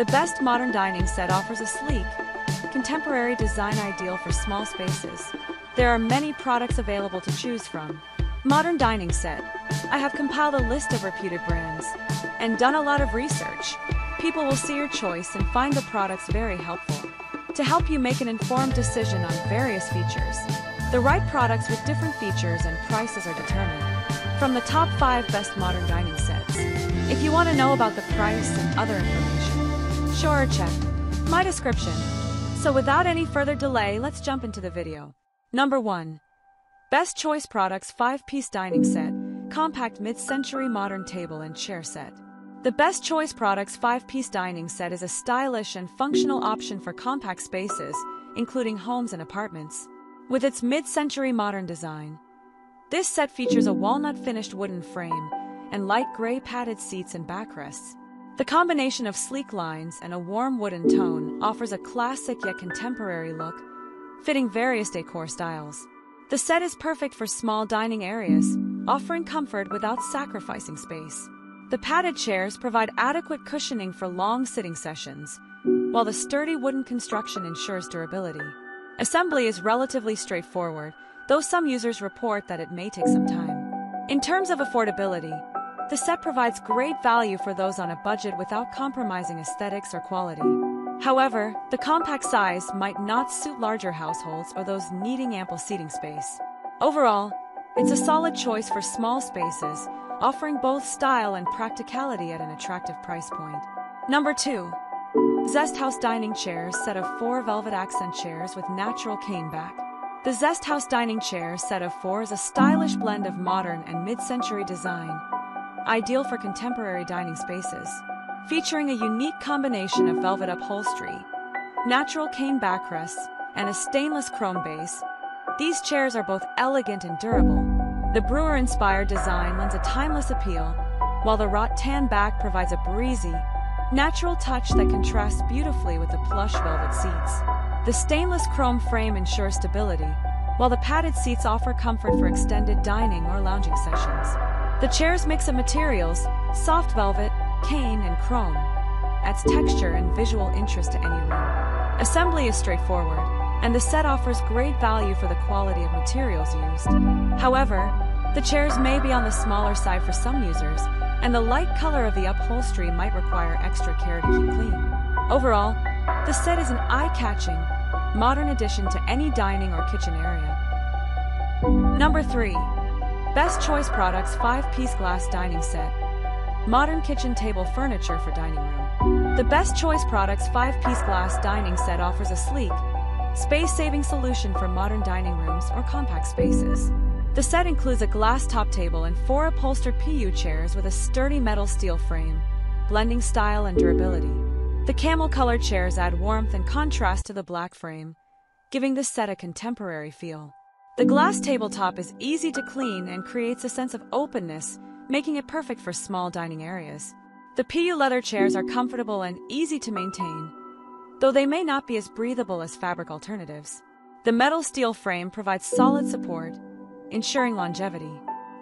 The Best Modern Dining Set offers a sleek, contemporary design ideal for small spaces. There are many products available to choose from. Modern Dining Set. I have compiled a list of reputed brands and done a lot of research. People will see your choice and find the products very helpful to help you make an informed decision on various features. The right products with different features and prices are determined from the top 5 best modern dining sets. If you want to know about the price and other information, sure, check my description. So without any further delay, let's jump into the video. Number 1. Best Choice Products 5-Piece Dining Set, Compact Mid-Century Modern Table and Chair Set. The Best Choice Products 5-Piece Dining Set is a stylish and functional option for compact spaces, including homes and apartments. With its mid-century modern design, this set features a walnut-finished wooden frame and light gray padded seats and backrests. The combination of sleek lines and a warm wooden tone offers a classic yet contemporary look, fitting various decor styles. The set is perfect for small dining areas, offering comfort without sacrificing space. The padded chairs provide adequate cushioning for long sitting sessions, while the sturdy wooden construction ensures durability. Assembly is relatively straightforward, though some users report that it may take some time. In terms of affordability, the set provides great value for those on a budget without compromising aesthetics or quality. However, the compact size might not suit larger households or those needing ample seating space. Overall, it's a solid choice for small spaces, offering both style and practicality at an attractive price point. Number 2. Zesthouse Dining Chairs Set of 4 Velvet Accent Chairs with Natural Cane Back. The Zesthouse Dining Chairs Set of 4 is a stylish blend of modern and mid-century design, ideal for contemporary dining spaces. Featuring a unique combination of velvet upholstery, natural cane backrests, and a stainless chrome base, these chairs are both elegant and durable. The Brewer-inspired design lends a timeless appeal, while the wrought-tan back provides a breezy, natural touch that contrasts beautifully with the plush velvet seats. The stainless chrome frame ensures stability, while the padded seats offer comfort for extended dining or lounging sessions. The chair's mix of materials, soft velvet, cane, and chrome, adds texture and visual interest to any room. Assembly is straightforward, and the set offers great value for the quality of materials used. However, the chairs may be on the smaller side for some users, and the light color of the upholstery might require extra care to keep clean. Overall, the set is an eye-catching, modern addition to any dining or kitchen area. Number 3. Best Choice Products 5-Piece Glass Dining Set, Modern Kitchen Table Furniture for Dining Room. The Best Choice Products 5-Piece Glass Dining Set offers a sleek, space-saving solution for modern dining rooms or compact spaces. The set includes a glass top table and 4 upholstered PU chairs with a sturdy metal steel frame, blending style and durability. The camel-colored chairs add warmth and contrast to the black frame, giving the set a contemporary feel. The glass tabletop is easy to clean and creates a sense of openness, making it perfect for small dining areas. The PU leather chairs are comfortable and easy to maintain, though they may not be as breathable as fabric alternatives. The metal steel frame provides solid support, ensuring longevity.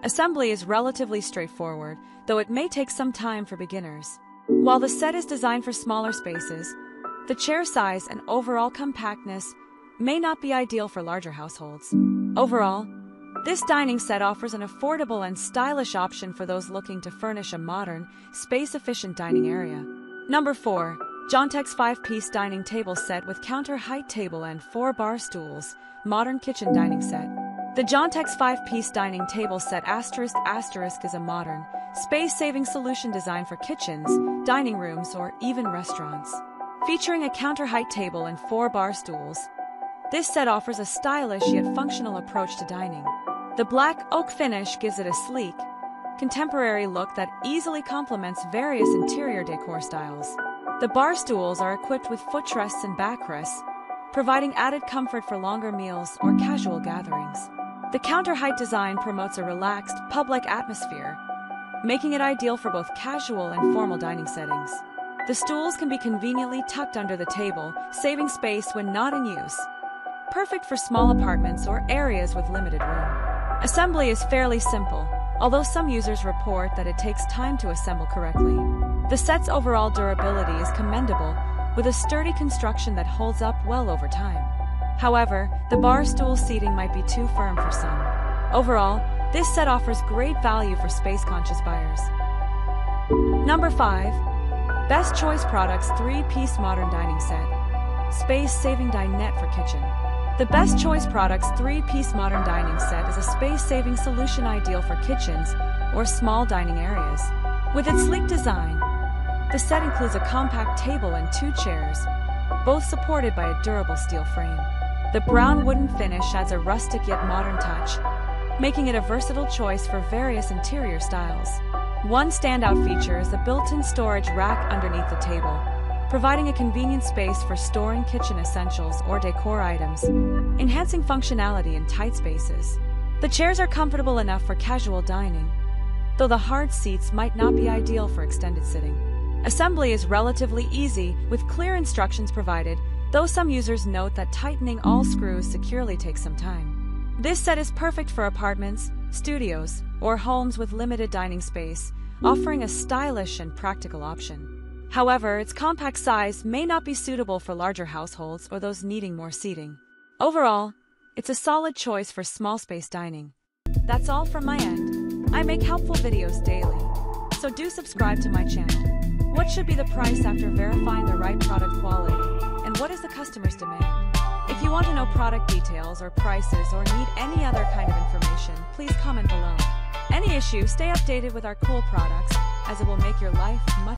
Assembly is relatively straightforward, though it may take some time for beginners. While the set is designed for smaller spaces, the chair size and overall compactness may not be ideal for larger households. Overall, this dining set offers an affordable and stylish option for those looking to furnish a modern, space-efficient dining area. Number 4. Jontex 5-Piece Dining Table Set with Counter Height Table and 4 Bar Stools, Modern Kitchen Dining Set. The Jontex 5-Piece Dining Table Set ** is a modern, space-saving solution designed for kitchens, dining rooms, or even restaurants. Featuring a counter-height table and 4 bar stools, this set offers a stylish yet functional approach to dining. The black oak finish gives it a sleek, contemporary look that easily complements various interior decor styles. The bar stools are equipped with footrests and backrests, providing added comfort for longer meals or casual gatherings. The counter-height design promotes a relaxed, public atmosphere, making it ideal for both casual and formal dining settings. The stools can be conveniently tucked under the table, saving space when not in use, perfect for small apartments or areas with limited room. Assembly is fairly simple, although some users report that it takes time to assemble correctly. The set's overall durability is commendable, with a sturdy construction that holds up well over time. However, the bar stool seating might be too firm for some. Overall, this set offers great value for space-conscious buyers. Number 5. Best Choice Products 3-Piece Modern Dining Set. Space-saving dinette for kitchen. The Best Choice Products 3-Piece Modern Dining Set is a space-saving solution ideal for kitchens or small dining areas. With its sleek design, the set includes a compact table and 2 chairs, both supported by a durable steel frame. The brown wooden finish adds a rustic yet modern touch, making it a versatile choice for various interior styles. One standout feature is the built-in storage rack underneath the table, providing a convenient space for storing kitchen essentials or decor items, enhancing functionality in tight spaces. The chairs are comfortable enough for casual dining, though the hard seats might not be ideal for extended sitting. Assembly is relatively easy, with clear instructions provided, though some users note that tightening all screws securely takes some time. This set is perfect for apartments, studios, or homes with limited dining space, offering a stylish and practical option. However, its compact size may not be suitable for larger households or those needing more seating. Overall, it's a solid choice for small space dining. That's all from my end. I make helpful videos daily, so do subscribe to my channel. What should be the price after verifying the right product quality, and what is the customer's demand? If you want to know product details or prices or need any other kind of information, please comment below. Any issue, stay updated with our cool products, as it will make your life much